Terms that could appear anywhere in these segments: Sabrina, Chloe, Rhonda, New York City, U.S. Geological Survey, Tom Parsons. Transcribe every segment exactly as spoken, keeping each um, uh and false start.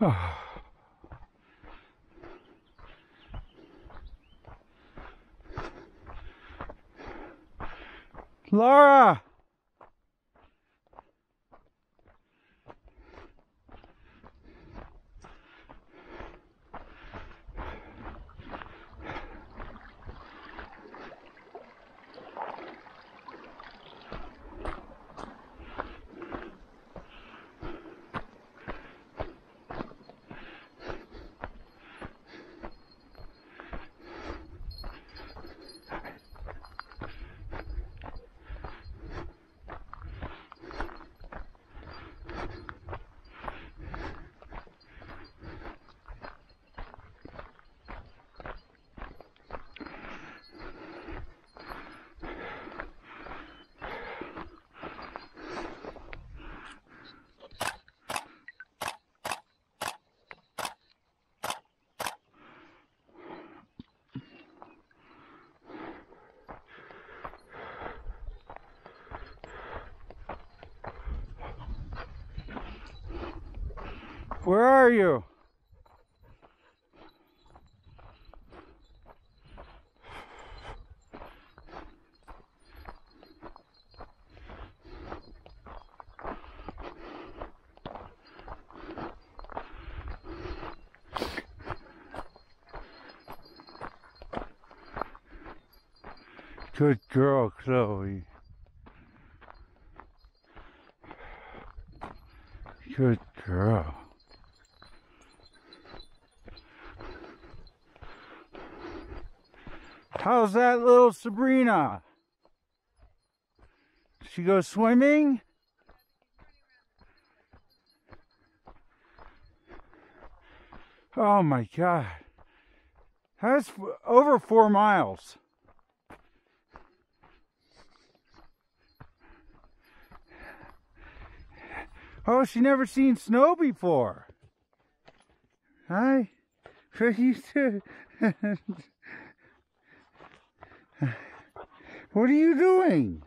Oh. Laura! Where are you? Good girl, Chloe. Good girl. How's that little Sabrina? Did she go swimming? Oh my God. That's over four miles. Oh, she never seen snow before. Hi. What are you doing? What are you doing?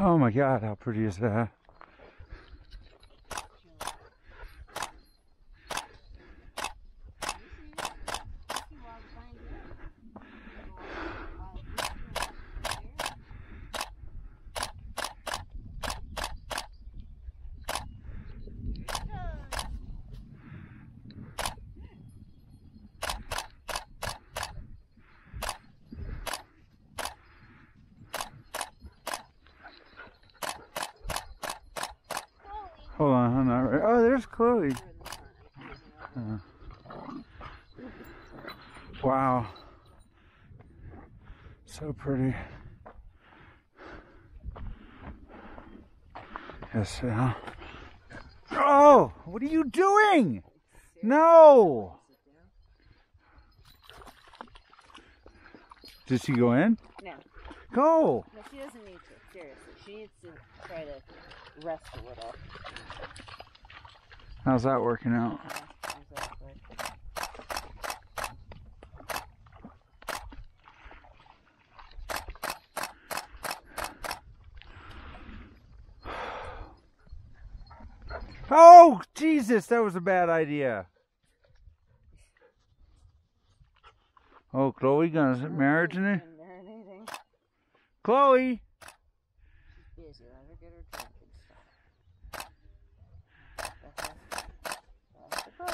Oh my God, how pretty is that? Hold on, I'm not ready. Oh, there's Chloe. Uh, wow. So pretty. Yes, yeah. Oh, what are you doing? No. Did she go in? No. Go. No, she doesn't need to. Seriously. She needs to try to rest a little. How's that working out? Yeah, exactly. Oh, Jesus, that was a bad idea. Oh, Chloe gonna marriage in it? Chloe!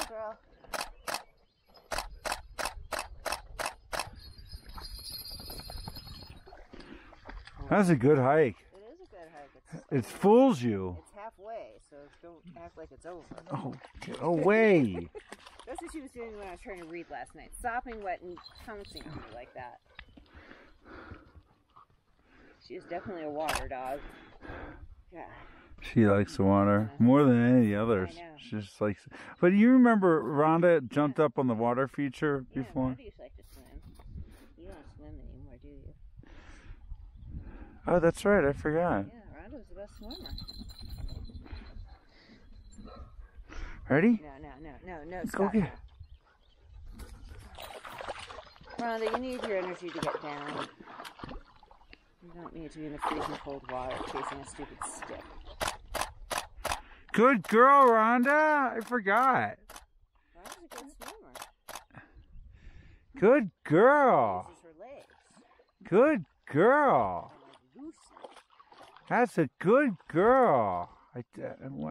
Girl. That's a good hike. It is a good hike. It's, it fools you. It's halfway, so don't act like it's over. Oh, get away. That's what she was doing when I was trying to read last night. Sopping wet and pouncing on me like that. She is definitely a water dog. Yeah. She likes the water more than any others. She just likes it. But you remember Rhonda jumped up on the water feature before? Yeah, Rhonda used to like to swim. You don't swim anymore, do you? Oh, that's right. I forgot. Yeah, Rhonda's the best swimmer. Ready? No, no, no, no, no. Go get it. Rhonda, you need your energy to get down. You don't need to be in the freezing cold water chasing a stupid stick. Good girl, Rhonda! I forgot. Rhonda's a good swimmer. Good girl! She uses her legs. Good girl! That's a good girl. I, uh,